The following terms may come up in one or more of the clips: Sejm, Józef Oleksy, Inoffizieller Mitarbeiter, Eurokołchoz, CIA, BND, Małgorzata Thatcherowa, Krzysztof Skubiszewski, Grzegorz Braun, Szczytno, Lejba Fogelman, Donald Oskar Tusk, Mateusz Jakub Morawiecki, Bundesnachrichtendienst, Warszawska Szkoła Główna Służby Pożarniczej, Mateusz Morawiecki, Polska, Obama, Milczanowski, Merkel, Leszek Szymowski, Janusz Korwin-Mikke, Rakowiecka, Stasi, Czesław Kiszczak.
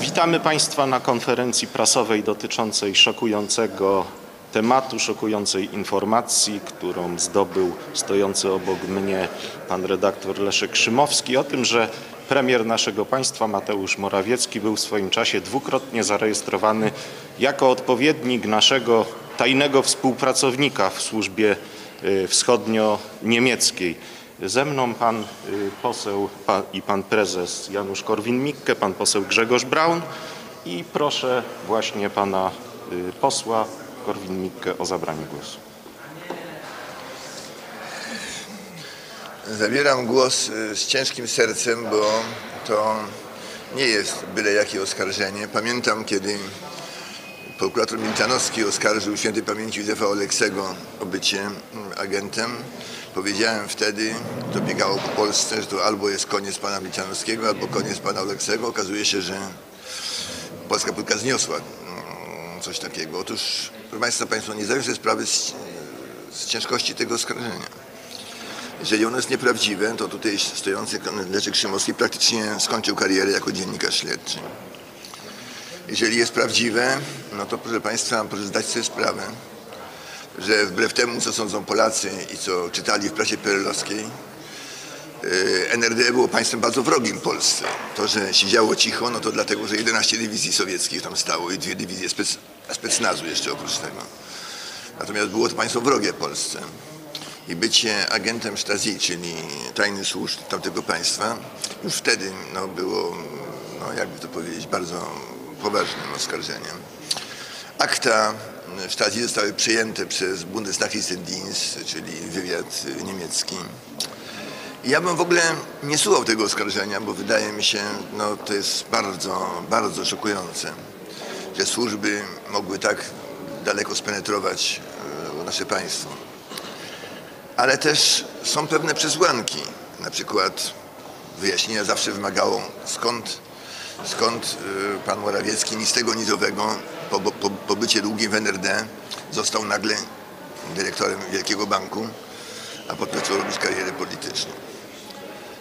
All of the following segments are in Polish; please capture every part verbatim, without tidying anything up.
Witamy Państwa na konferencji prasowej dotyczącej szokującego tematu, szokującej informacji, którą zdobył stojący obok mnie pan redaktor Leszek Szymowski, o tym, że premier naszego państwa Mateusz Morawiecki był w swoim czasie dwukrotnie zarejestrowany jako odpowiednik naszego tajnego współpracownika w służbie wschodnio-niemieckiej. Ze mną pan poseł i pan prezes Janusz Korwin-Mikke, pan poseł Grzegorz Braun i proszę właśnie pana posła Korwin-Mikke o zabranie głosu. Zabieram głos z ciężkim sercem, bo to nie jest byle jakie oskarżenie. Pamiętam, kiedy prokurator Milczanowski oskarżył świętej pamięci Józefa Oleksego o bycie agentem. Powiedziałem wtedy, to biegało po Polsce, że to albo jest koniec pana Milczanowskiego, albo koniec pana Oleksego. Okazuje się, że polska polityka zniosła coś takiego. Otóż, proszę Państwa, Państwo nie zdają sobie sprawy z, z ciężkości tego oskarżenia. Jeżeli ono jest nieprawdziwe, to tutaj stojący Leszek Szymowski praktycznie skończył karierę jako dziennikarz śledczy. Jeżeli jest prawdziwe, no to proszę Państwa, proszę zdać sobie sprawę, że wbrew temu, co sądzą Polacy i co czytali w prasie peerelowskiej, en er de było państwem bardzo wrogim Polsce. To, że siedziało cicho, no to dlatego, że jedenaście dywizji sowieckich tam stało i dwie dywizje spec, specnazu jeszcze oprócz tego. Natomiast było to państwo wrogie Polsce. I bycie agentem Stasi, czyli tajnych służb tamtego państwa, już wtedy no, było, no, jakby to powiedzieć, bardzo poważnym oskarżeniem. Akta Stasi zostały przyjęte przez Bundesnachrichtendienst, czyli wywiad niemiecki. I ja bym w ogóle nie słuchał tego oskarżenia, bo wydaje mi się, no to jest bardzo, bardzo szokujące, że służby mogły tak daleko spenetrować nasze państwo. Ale też są pewne przesłanki, na przykład wyjaśnienia zawsze wymagało, skąd, skąd pan Morawiecki nic tego nizowego po, po, po bycie długim w en er de został nagle dyrektorem Wielkiego Banku, a potem zaczął robić karierę polityczną.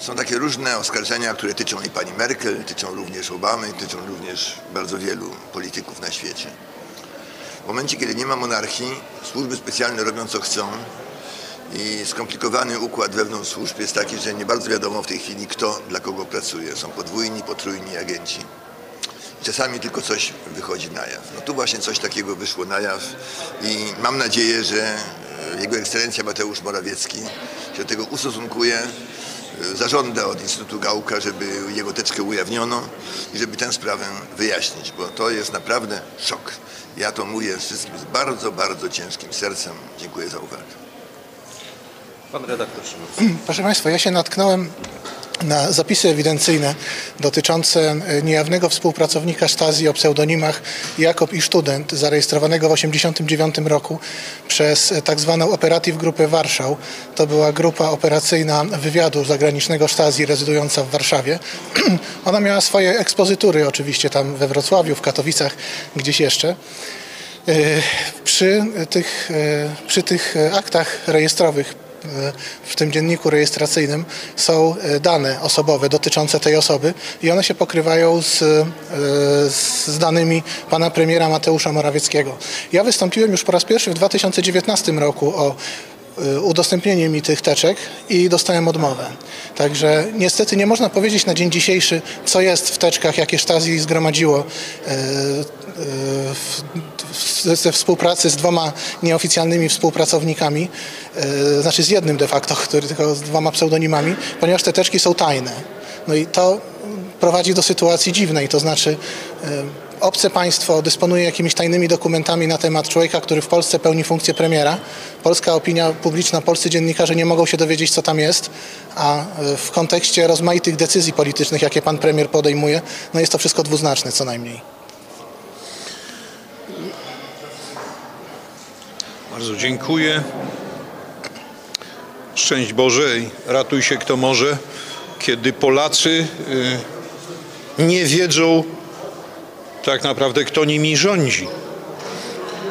Są takie różne oskarżenia, które tyczą i pani Merkel, tyczą również Obamy, tyczą również bardzo wielu polityków na świecie. W momencie, kiedy nie ma monarchii, służby specjalne robią co chcą, i skomplikowany układ wewnątrz służb jest taki, że nie bardzo wiadomo w tej chwili, kto dla kogo pracuje. Są podwójni, potrójni agenci. Czasami tylko coś wychodzi na jaw. No tu właśnie coś takiego wyszło na jaw i mam nadzieję, że Jego Ekscelencja Mateusz Morawiecki się do tego ustosunkuje, zażąda od Instytutu Gałka, żeby jego teczkę ujawniono i żeby tę sprawę wyjaśnić, bo to jest naprawdę szok. Ja to mówię wszystkim z bardzo, bardzo ciężkim sercem. Dziękuję za uwagę. Pan redaktor Szymowski. Proszę Państwa, ja się natknąłem na zapisy ewidencyjne dotyczące niejawnego współpracownika Stasi o pseudonimach Jakob i Student, zarejestrowanego w tysiąc dziewięćset osiemdziesiątym dziewiątym roku przez tak zwaną operatyw Grupy Warszaw. To była grupa operacyjna wywiadu zagranicznego Stasi rezydująca w Warszawie. Ona miała swoje ekspozytury oczywiście tam we Wrocławiu, w Katowicach, gdzieś jeszcze. Przy tych, przy tych aktach rejestrowych w tym dzienniku rejestracyjnym są dane osobowe dotyczące tej osoby i one się pokrywają z, z danymi pana premiera Mateusza Morawieckiego. Ja wystąpiłem już po raz pierwszy w dwa tysiące dziewiętnastym roku o udostępnienie mi tych teczek i dostałem odmowę. Także niestety nie można powiedzieć na dzień dzisiejszy, co jest w teczkach, jakie Stasi zgromadziło ze współpracy z dwoma nieoficjalnymi współpracownikami, znaczy z jednym de facto, który tylko z dwoma pseudonimami, ponieważ te teczki są tajne. No i to prowadzi do sytuacji dziwnej, to znaczy obce państwo dysponuje jakimiś tajnymi dokumentami na temat człowieka, który w Polsce pełni funkcję premiera. Polska opinia publiczna, polscy dziennikarze nie mogą się dowiedzieć, co tam jest, a w kontekście rozmaitych decyzji politycznych, jakie pan premier podejmuje, no jest to wszystko dwuznaczne co najmniej. Bardzo dziękuję. Szczęść Boże, ratuj się kto może, kiedy Polacy nie wiedzą tak naprawdę, kto nimi rządzi.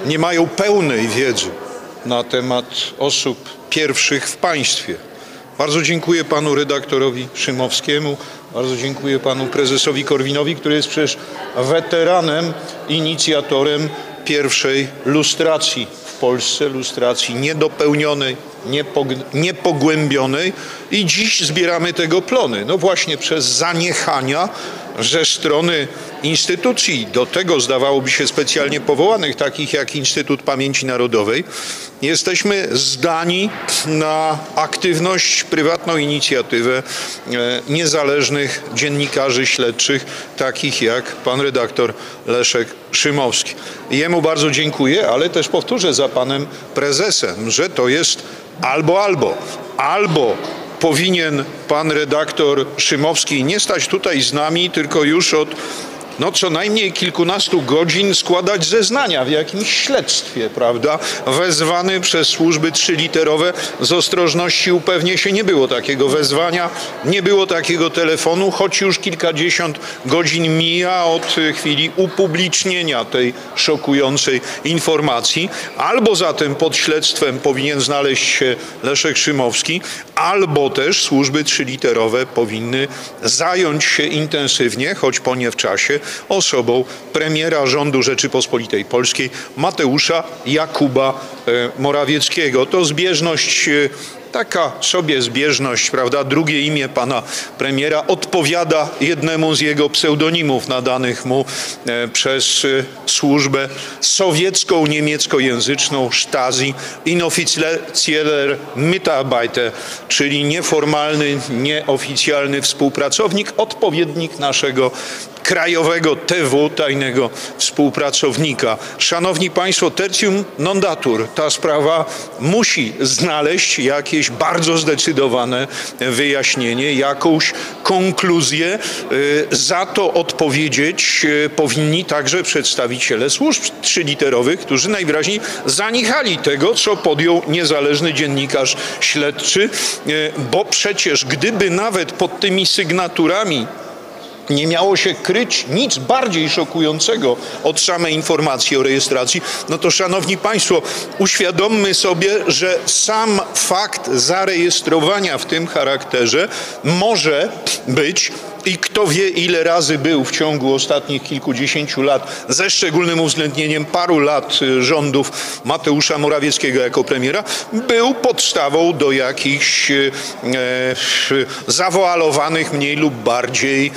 Nie mają pełnej wiedzy na temat osób pierwszych w państwie. Bardzo dziękuję panu redaktorowi Szymowskiemu, bardzo dziękuję panu prezesowi Korwinowi, który jest przecież weteranem, inicjatorem pierwszej lustracji w Polsce, lustracji niedopełnionej, niepogłębionej i dziś zbieramy tego plony. No właśnie przez zaniechania ze strony instytucji, do tego zdawałoby się specjalnie powołanych, takich jak Instytut Pamięci Narodowej, jesteśmy zdani na aktywność, prywatną inicjatywę niezależnych dziennikarzy śledczych, takich jak pan redaktor Leszek Szymowski. Jemu bardzo dziękuję, ale też powtórzę za panem prezesem, że to jest albo, albo, albo powinien pan redaktor Szymowski nie stać tutaj z nami, tylko już od no, co najmniej kilkunastu godzin składać zeznania w jakimś śledztwie, prawda? Wezwany przez służby trzyliterowe z ostrożności upewnię się, nie było takiego wezwania, nie było takiego telefonu, choć już kilkadziesiąt godzin mija od chwili upublicznienia tej szokującej informacji. Albo zatem pod śledztwem powinien znaleźć się Leszek Szymowski, albo też służby trzyliterowe powinny zająć się intensywnie, choć po nie w czasie, osobą premiera rządu Rzeczypospolitej Polskiej Mateusza Jakuba Morawieckiego. To zbieżność, taka sobie zbieżność, prawda? Drugie imię pana premiera odpowiada jednemu z jego pseudonimów nadanych mu przez służbę sowiecką, niemieckojęzyczną Stasi, Inoffizieller Mitarbeiter, czyli nieformalny, nieoficjalny współpracownik, odpowiednik naszego krajowego T W, tajnego współpracownika. Szanowni Państwo, tertium non datur. Ta sprawa musi znaleźć jakieś bardzo zdecydowane wyjaśnienie, jakąś konkluzję. Za to odpowiedzieć powinni także przedstawiciele służb trzyliterowych, którzy najwyraźniej zaniechali tego, co podjął niezależny dziennikarz śledczy, bo przecież gdyby nawet pod tymi sygnaturami nie miało się kryć nic bardziej szokującego od samej informacji o rejestracji, no to szanowni państwo, uświadommy sobie, że sam fakt zarejestrowania w tym charakterze może być i kto wie ile razy był w ciągu ostatnich kilkudziesięciu lat, ze szczególnym uwzględnieniem paru lat rządów Mateusza Morawieckiego jako premiera, był podstawą do jakichś e, zawoalowanych mniej lub bardziej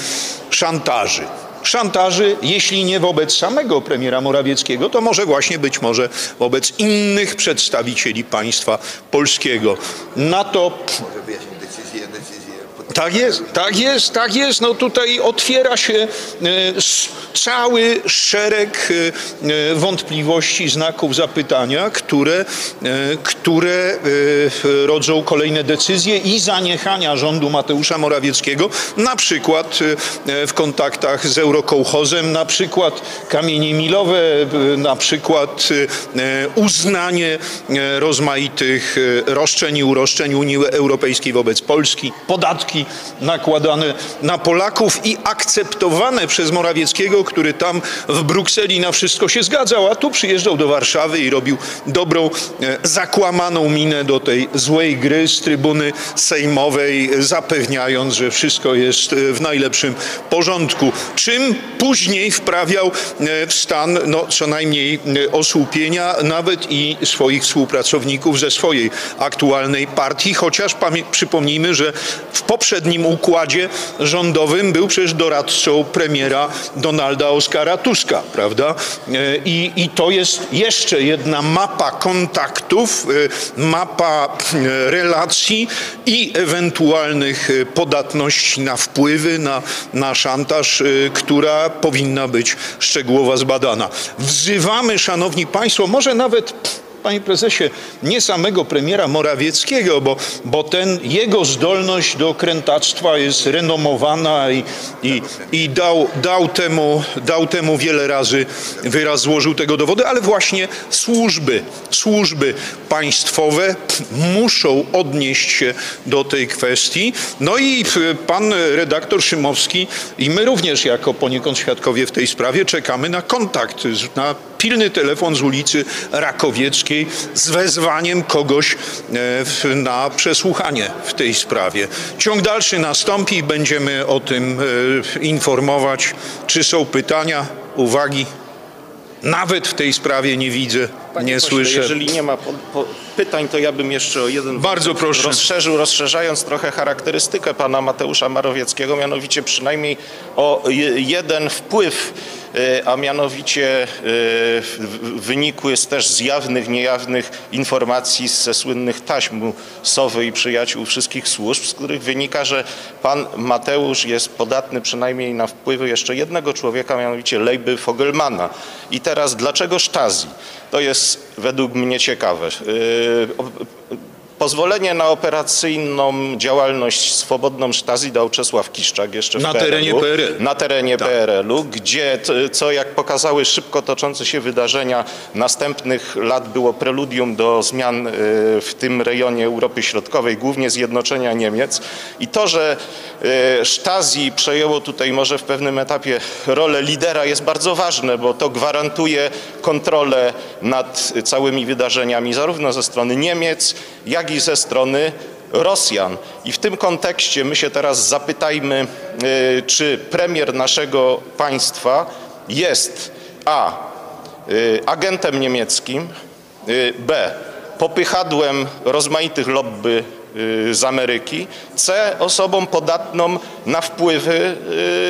szantaży. Szantaży, jeśli nie wobec samego premiera Morawieckiego, to może właśnie być może wobec innych przedstawicieli państwa polskiego. Na to... Tak jest, tak jest, tak jest. No tutaj otwiera się cały szereg wątpliwości, znaków zapytania, które, które rodzą kolejne decyzje i zaniechania rządu Mateusza Morawieckiego, na przykład w kontaktach z Eurokołchozem, na przykład kamienie milowe, na przykład uznanie rozmaitych roszczeń i uroszczeń Unii Europejskiej wobec Polski, podatki nakładane na Polaków i akceptowane przez Morawieckiego, który tam w Brukseli na wszystko się zgadzał, a tu przyjeżdżał do Warszawy i robił dobrą, zakłamaną minę do tej złej gry z trybuny sejmowej, zapewniając, że wszystko jest w najlepszym porządku. Czym później wprawiał w stan no, co najmniej osłupienia nawet i swoich współpracowników ze swojej aktualnej partii, chociaż przypomnijmy, że w poprzednim układzie rządowym był przecież doradcą premiera Donalda Oskara Tuska, prawda? I, i to jest jeszcze jedna mapa kontaktów, mapa relacji i ewentualnych podatności na wpływy, na, na szantaż, która powinna być szczegółowo zbadana. Wzywamy, szanowni państwo, może nawet... Panie prezesie, nie samego premiera Morawieckiego, bo, bo ten jego zdolność do krętactwa jest renomowana i, i, i dał, dał, temu, dał temu wiele razy wyraz, złożył tego dowody, ale właśnie służby, służby państwowe muszą odnieść się do tej kwestii. No i pan redaktor Szymowski i my również jako poniekąd świadkowie w tej sprawie czekamy na kontakt, na pilny telefon z ulicy Rakowieckiej z wezwaniem kogoś na przesłuchanie w tej sprawie. Ciąg dalszy nastąpi i będziemy o tym informować. Czy są pytania, uwagi? Nawet w tej sprawie nie widzę, Panie nie pośle, słyszę. Jeżeli nie ma po, po pytań, to ja bym jeszcze o jeden bardzo proszę rozszerzył, rozszerzając trochę charakterystykę pana Mateusza Morawieckiego, mianowicie przynajmniej o jeden wpływ, a mianowicie wynikły z też z jawnych, niejawnych informacji ze słynnych taśm Sowy i przyjaciół wszystkich służb, z których wynika, że pan Mateusz jest podatny przynajmniej na wpływy jeszcze jednego człowieka, mianowicie Lejby Fogelmana. I teraz dlaczego Stasi? To jest według mnie ciekawe. Pozwolenie na operacyjną działalność swobodną Stasi dał Czesław Kiszczak jeszcze w na terenie P R L. Na terenie tak. P R L-u, gdzie co jak pokazały szybko toczące się wydarzenia następnych lat było preludium do zmian w tym rejonie Europy Środkowej, głównie zjednoczenia Niemiec. I to, że Stasi przejęło tutaj może w pewnym etapie rolę lidera jest bardzo ważne, bo to gwarantuje kontrolę nad całymi wydarzeniami zarówno ze strony Niemiec, jak i ze strony Rosjan. I w tym kontekście my się teraz zapytajmy, czy premier naszego państwa jest a. agentem niemieckim, b. popychadłem rozmaitych lobby z Ameryki, c. osobą podatną na wpływy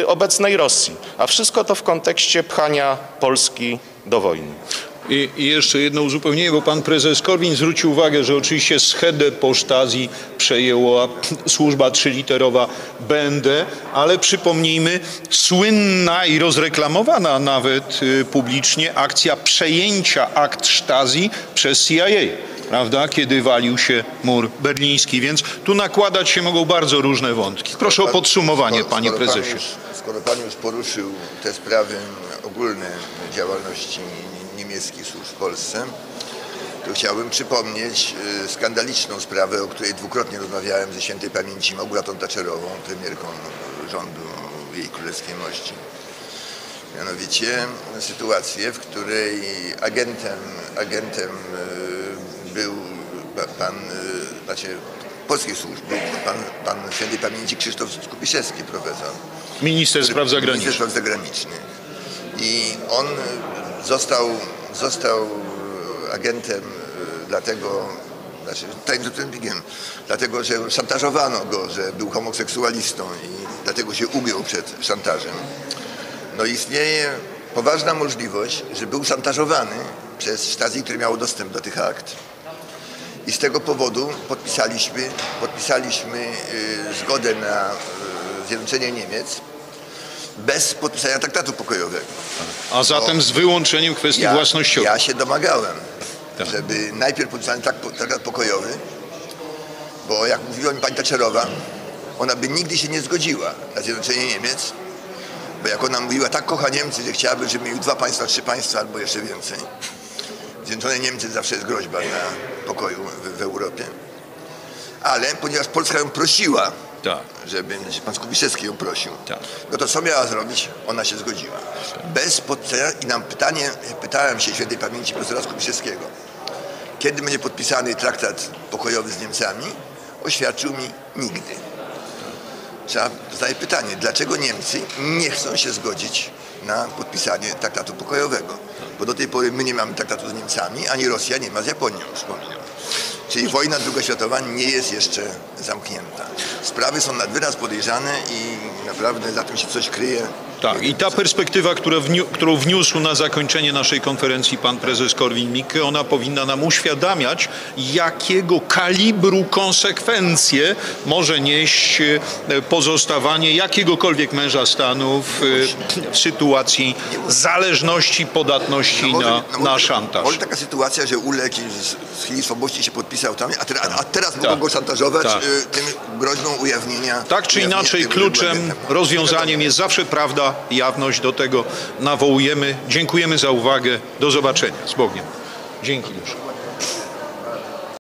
obecnej Rosji. A wszystko to w kontekście pchania Polski do wojny. I, I jeszcze jedno uzupełnienie, bo pan prezes Korwin zwrócił uwagę, że oczywiście schedę po Stasi przejęła służba trzyliterowa B N D, ale przypomnijmy, słynna i rozreklamowana nawet publicznie akcja przejęcia akt Stasi przez C I A. Prawda, kiedy walił się mur berliński, więc tu nakładać się mogą bardzo różne wątki. Proszę skoro o podsumowanie, skoro, panie skoro prezesie. Pan już, skoro pan już poruszył te sprawy ogólne działalności niemieckich służb w Polsce, to chciałbym przypomnieć skandaliczną sprawę, o której dwukrotnie rozmawiałem ze świętej pamięci Małgorzatą Thatcherową, premierką rządu jej królewskiej mości. Mianowicie sytuację, w której agentem, agentem był pan, znaczy polskich służb, był pan, pan świętej pamięci Krzysztof Skubiszewski, profesor. Minister spraw zagranicznych. Minister spraw zagranicznych. I on został, został agentem dlatego, znaczy tajemniczym biegiem, dlatego, że szantażowano go, że był homoseksualistą i dlatego się ugiął przed szantażem. No istnieje poważna możliwość, że był szantażowany przez Stasi, które miało dostęp do tych akt. I z tego powodu podpisaliśmy, podpisaliśmy yy, zgodę na yy, zjednoczenie Niemiec bez podpisania traktatu pokojowego. A zatem no, z wyłączeniem kwestii ja, własnościowych. Ja się domagałem, tak. żeby najpierw podpisano traktat pokojowy, bo jak mówiła mi pani Thatcherowa, ona by nigdy się nie zgodziła na zjednoczenie Niemiec, bo jak ona mówiła, tak kocha Niemcy, że chciałaby, żeby mieli dwa państwa, trzy państwa albo jeszcze więcej. Zjednoczone Niemcy zawsze jest groźba dla pokoju w, w Europie. Ale ponieważ Polska ją prosiła, tak. żeby pan Skubiszewski ją prosił, tak. no to co miała zrobić? Ona się zgodziła. Bez podpisania. I nam pytanie, pytałem się świętej pamięci profesora Skubiszewskiego, kiedy będzie podpisany traktat pokojowy z Niemcami, oświadczył mi nigdy. Trzeba zadać pytanie, dlaczego Niemcy nie chcą się zgodzić na podpisanie traktatu pokojowego? Bo do tej pory my nie mamy traktatu z Niemcami, ani Rosja nie ma z Japonią, wspomniał. Czyli wojna drugoświatowa nie jest jeszcze zamknięta. Sprawy są nad wyraz podejrzane i naprawdę za tym się coś kryje. Tak, i ta perspektywa, którą wniósł na zakończenie naszej konferencji pan prezes Korwin-Mikke, ona powinna nam uświadamiać, jakiego kalibru konsekwencje może nieść pozostawanie jakiegokolwiek męża stanu w, w sytuacji zależności, podatności no może, na, no może, na szantaż. Może taka sytuacja, że uległ z, z chwili słabości się podpisał tam, a, te, a teraz tak. mogą go szantażować tak. tym groźną ujawnienia. Tak czy ujawnienia inaczej kluczem, rozwiązaniem jest zawsze prawda, jawność, do tego nawołujemy. Dziękujemy za uwagę. Do zobaczenia. Z Bogiem. Dzięki.